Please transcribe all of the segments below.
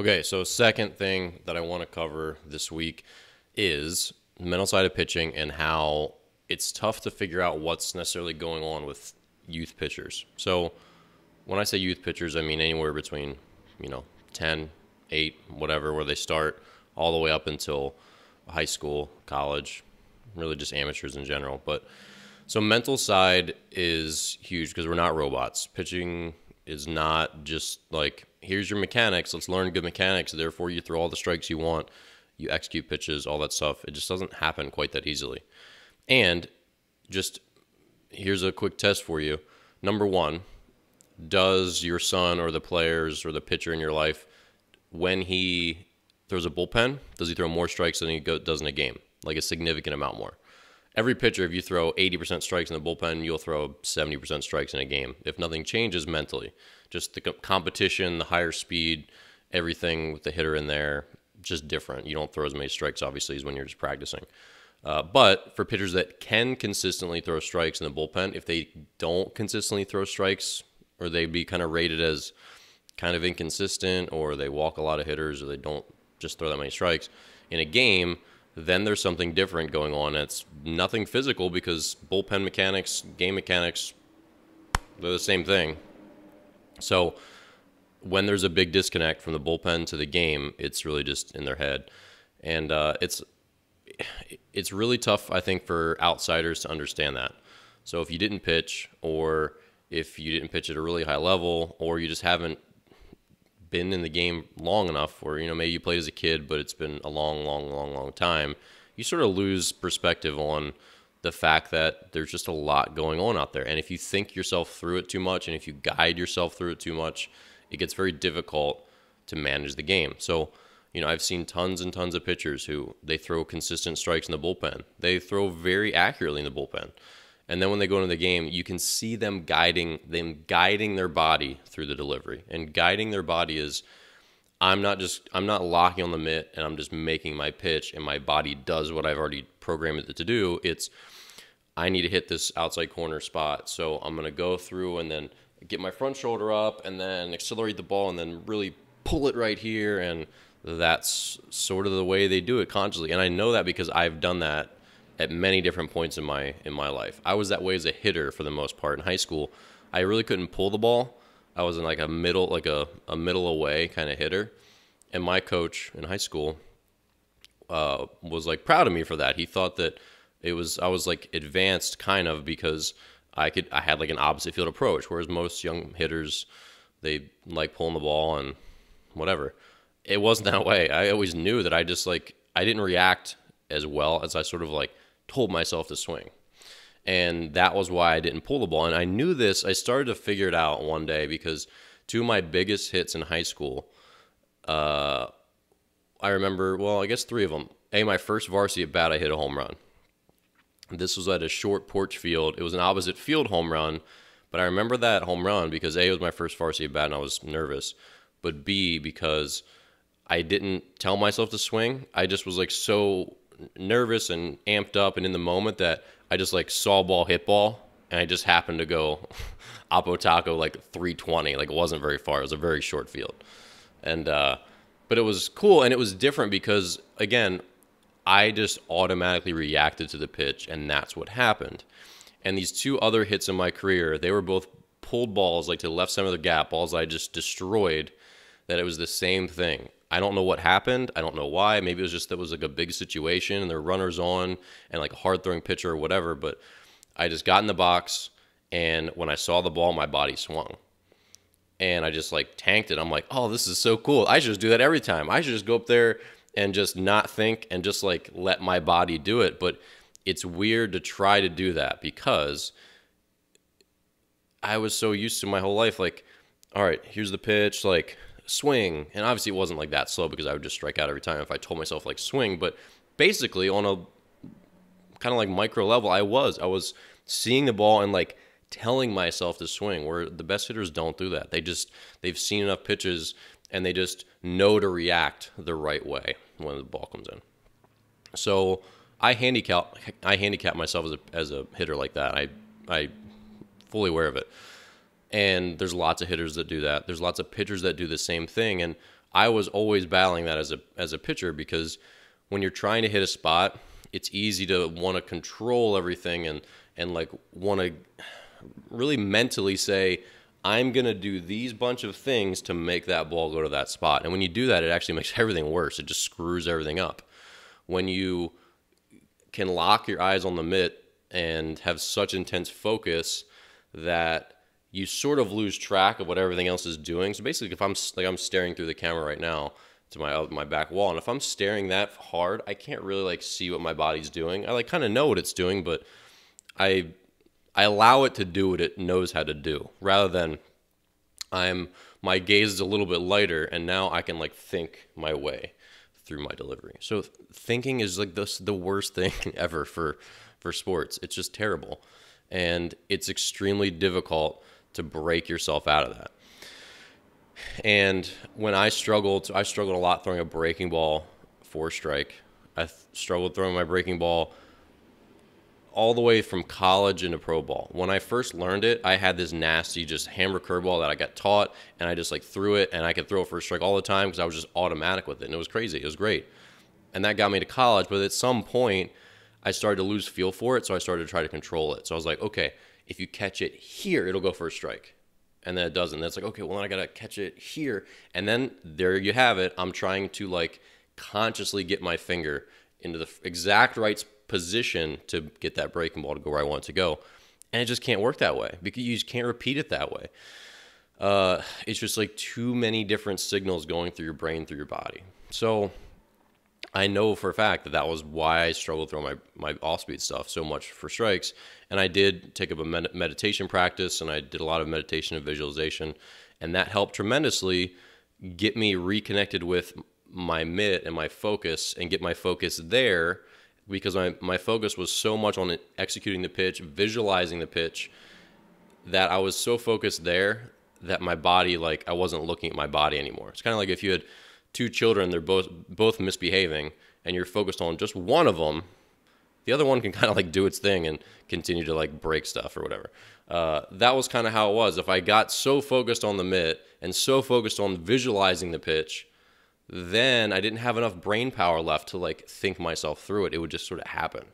Okay, so second thing that I want to cover this week is the mental side of pitching and how it's tough to figure out what's necessarily going on with youth pitchers. So when I say youth pitchers, I mean anywhere between, 10, 8, whatever, where they start all the way up until high school, college, really just amateurs in general. But so mental side is huge because we're not robots. Pitching is not just like, here's your mechanics, let's learn good mechanics, therefore you throw all the strikes you want, you execute pitches, all that stuff. It just doesn't happen quite that easily. And just here's a quick test for you. Number one, does your son or the players or the pitcher in your life, when he throws a bullpen, does he throw more strikes than he does in a game? Like a significant amount more. Every pitcher, if you throw 80% strikes in the bullpen, you'll throw 70% strikes in a game. If nothing changes mentally, just the competition, the higher speed, everything with the hitter in there, just different. You don't throw as many strikes, obviously, as when you're just practicing. But for pitchers that can consistently throw strikes in the bullpen, if they don't consistently throw strikes, or they'd be kind of rated as kind of inconsistent, or they walk a lot of hitters, or they don't just throw that many strikes in a game, then there's something different going on. It's nothing physical because bullpen mechanics, game mechanics, they're the same thing. So when there's a big disconnect from the bullpen to the game, it's really just in their head. And it's really tough, I think, for outsiders to understand that. So if you didn't pitch, or if you didn't pitch at a really high level, or you just haven't been in the game long enough, or maybe you played as a kid, but it's been a long time, you sort of lose perspective on the fact that there's just a lot going on out there. And if you think yourself through it too much, and if you guide yourself through it too much, it gets very difficult to manage the game. So, I've seen tons and tons of pitchers who they throw consistent strikes in the bullpen. They throw very accurately in the bullpen. And then when they go into the game, you can see them guiding their body through the delivery. And guiding their body is, I'm not locking on the mitt and I'm just making my pitch and my body does what I've already programmed it to do. It's, I need to hit this outside corner spot. So I'm going to go through and then get my front shoulder up and then accelerate the ball and then really pull it right here. And that's sort of the way they do it consciously. And I know that because I've done that at many different points in my life. I was that way as a hitter for the most part in high school. I really couldn't pull the ball. I was in like a middle away kind of hitter. And my coach in high school was like proud of me for that. He thought that I was like advanced kind of because I had like an opposite field approach, whereas most young hitters, they like pulling the ball and whatever. It wasn't that way. I always knew that I didn't react as well as I sort of like told myself to swing. And that was why I didn't pull the ball. And I knew this. I started to figure it out one day because two of my biggest hits in high school, I remember, well, I guess three of them. My first varsity at bat, I hit a home run. This was at a short porch field. It was an opposite field home run, but I remember that home run because A, it was my first varsity at bat and I was nervous, but B, because I didn't tell myself to swing. I just was like so nervous and amped up and in the moment that I just like saw ball, hit ball, and I just happened to go oppo taco like 320. Like it wasn't very far. It was a very short field. And, but it was cool and it was different because, again, I just automatically reacted to the pitch, and that's what happened. And these two other hits in my career, they were both pulled balls like to the left center of the gap, balls I just destroyed, that it was the same thing. I don't know what happened. I don't know why. Maybe it was just that it was like a big situation and there were runners on and like a hard throwing pitcher or whatever, but I just got in the box, and when I saw the ball, my body swung. And I just like tanked it. I'm like, oh, this is so cool. I should just do that every time. I should just go up there and just not think and just like let my body do it. But it's weird to try to do that because I was so used to my whole life, like, all right, here's the pitch, like swing. And obviously it wasn't like that slow because I would just strike out every time if I told myself like swing. But basically on a kind of like micro level, I was seeing the ball and like telling myself to swing, where the best hitters don't do that. They've seen enough pitches and they just know to react the right way when the ball comes in. So I handicap myself as a hitter like that. I fully aware of it. And there's lots of hitters that do that. There's lots of pitchers that do the same thing. And I was always battling that as a pitcher, because when you're trying to hit a spot, it's easy to want to control everything and like want to really mentally say, I'm going to do these bunch of things to make that ball go to that spot. And when you do that, it actually makes everything worse. It just screws everything up. When you can lock your eyes on the mitt and have such intense focus that you sort of lose track of what everything else is doing. So basically, if I'm staring through the camera right now to my back wall, and if I'm staring that hard, I can't really like see what my body's doing. I like kind of know what it's doing, but I allow it to do what it knows how to do, rather than my gaze is a little bit lighter and now I can like think my way through my delivery. So thinking is like the worst thing ever for sports. It's just terrible. And it's extremely difficult to break yourself out of that. And when I struggled a lot throwing a breaking ball for strike. I struggled throwing my breaking ball all the way from college into pro ball. When I first learned it, I had this nasty just hammer curveball that I got taught, and I just like threw it, and I could throw a first strike all the time because I was just automatic with it, and it was crazy. It was great. And that got me to college, but at some point I started to lose feel for it, so I started to try to control it. So I was like, okay, if you catch it here, it'll go first strike. And then it doesn't. That's like, okay, well, then I got to catch it here. And then there you have it. I'm trying to like consciously get my finger into the exact right position to get that breaking ball to go where I want it to go. And it just can't work that way, because you just can't repeat it that way. It's just like too many different signals going through your brain, through your body. So I know for a fact that that was why I struggled throwing my off-speed stuff so much for strikes. And I did take up a meditation practice, and I did a lot of meditation and visualization, and that helped tremendously get me reconnected with my mitt and my focus, and get my focus there, because my focus was so much on executing the pitch, visualizing the pitch, that I was so focused there that my body, like, I wasn't looking at my body anymore. It's kind of like if you had two children, they're both misbehaving, and you're focused on just one of them, the other one can kind of like do its thing and continue to like break stuff or whatever. That was kind of how it was. If I got so focused on the mitt and so focused on visualizing the pitch, then I didn't have enough brain power left to like think myself through it. It would just sort of happen.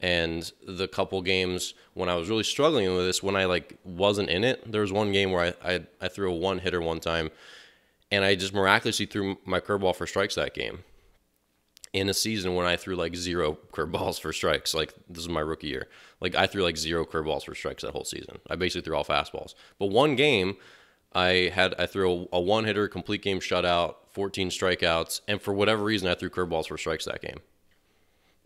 And the couple games when I was really struggling with this, when I like wasn't in it, there was one game where I threw a one hitter one time, and I just miraculously threw my curveball for strikes that game, in a season when I threw like 0 curveballs for strikes. Like, this is my rookie year. Like, I threw like 0 curveballs for strikes that whole season. I basically threw all fastballs. But one game I threw a one hitter, complete game shutout, 14 strikeouts. And for whatever reason, I threw curveballs for strikes that game.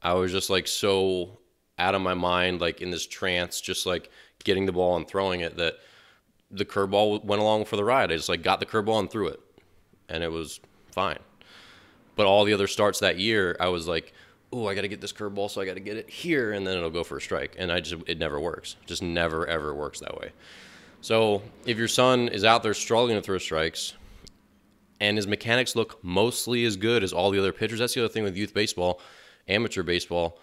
I was just like so out of my mind, like in this trance, just like getting the ball and throwing it, that the curveball went along for the ride. I just like got the curveball and threw it, and it was fine. But all the other starts that year, I was like, oh, I got to get this curveball, so I got to get it here, and then it'll go for a strike. And it never works. Just never, ever works that way. So if your son is out there struggling to throw strikes, and his mechanics look mostly as good as all the other pitchers — that's the other thing with youth baseball, amateur baseball.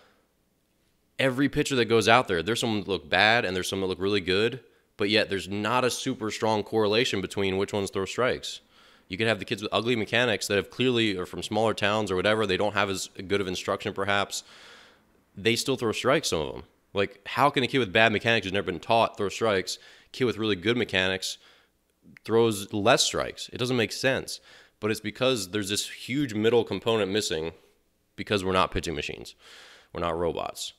Every pitcher that goes out there, there's some that look bad, and there's some that look really good, but yet there's not a super strong correlation between which ones throw strikes. You could have the kids with ugly mechanics that have clearly are from smaller towns or whatever. They don't have as good of instruction, perhaps. They still throw strikes, some of them. Like, how can a kid with bad mechanics who's never been taught throw strikes? Kid with really good mechanics throws less strikes. It doesn't make sense. But it's because there's this huge middle component missing, because we're not pitching machines. We're not robots.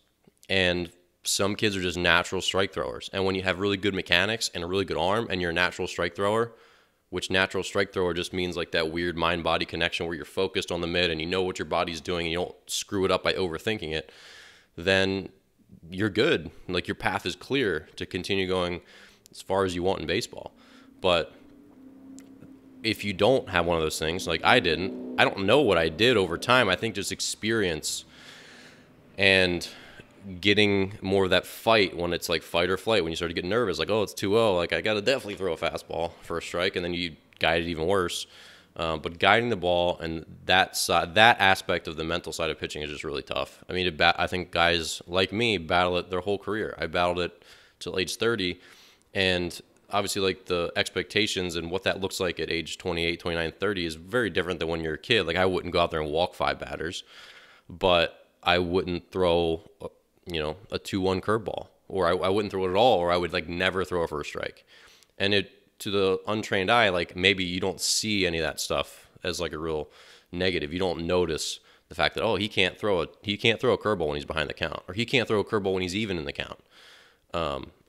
And some kids are just natural strike throwers. And when you have really good mechanics and a really good arm, and you're a natural strike thrower — which natural strike thrower just means like that weird mind-body connection where you're focused on the mitt and you know what your body's doing and you don't screw it up by overthinking it — then you're good. Like, your path is clear to continue going as far as you want in baseball. But if you don't have one of those things, like I didn't, I don't know what I did over time. I think just experience and getting more of that fight when it's like fight or flight, when you start to get nervous, like, oh, it's 2-0, like I got to definitely throw a fastball for a strike, and then you guide it even worse. But guiding the ball and that side, that aspect of the mental side of pitching is just really tough. I mean, I think guys like me battle it their whole career. I battled it till age 30, and obviously like the expectations and what that looks like at age 28, 29, 30 is very different than when you're a kid. Like I wouldn't go out there and walk five batters, but I wouldn't throw, you know, a 2-1 curveball, or I wouldn't throw it at all, or I would like never throw a first strike. And to the untrained eye, like maybe you don't see any of that stuff as like a real negative. You don't notice the fact that, oh, he can't throw a curveball when he's behind the count, or he can't throw a curveball when he's even in the count.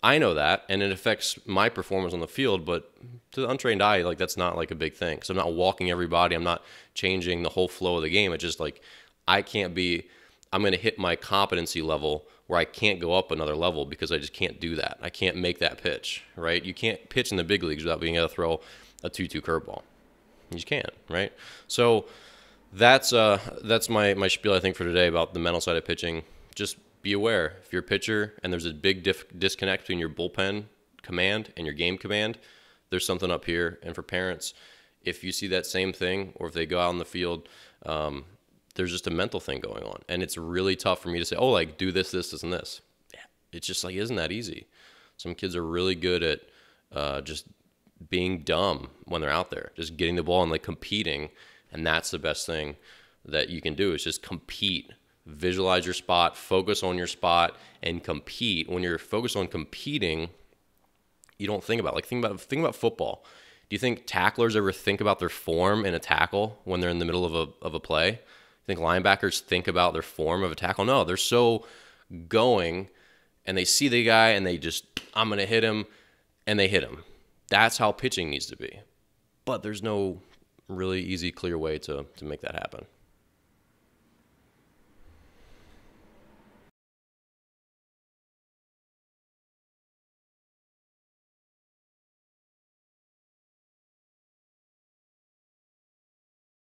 I know that, and it affects my performance on the field, but to the untrained eye, like that's not like a big thing. So I'm not walking everybody. I'm not changing the whole flow of the game. It's just like, I'm going to hit my competency level where I can't go up another level because I just can't do that. I can't make that pitch, right? You can't pitch in the big leagues without being able to throw a 2-2 curveball. You just can't, right? So that's my spiel, I think, for today about the mental side of pitching. Just be aware, if you're a pitcher and there's a big disconnect between your bullpen command and your game command, there's something up here. And for parents, if you see that same thing, or if they go out on the field, there's just a mental thing going on. And it's really tough for me to say, oh, like do this, this, this, and this. It's just like, isn't that easy? Some kids are really good at just being dumb when they're out there, just getting the ball and like competing. And that's the best thing that you can do, is just compete, visualize your spot, focus on your spot, and compete. When you're focused on competing, you don't think about it. Like think about football. Do you think tacklers ever think about their form in a tackle when they're in the middle of a play? Think linebackers think about their form of a tackle? No, they're so going, and they see the guy and they just, I'm going to hit him, and they hit him. That's how pitching needs to be. But there's no really easy, clear way to make that happen.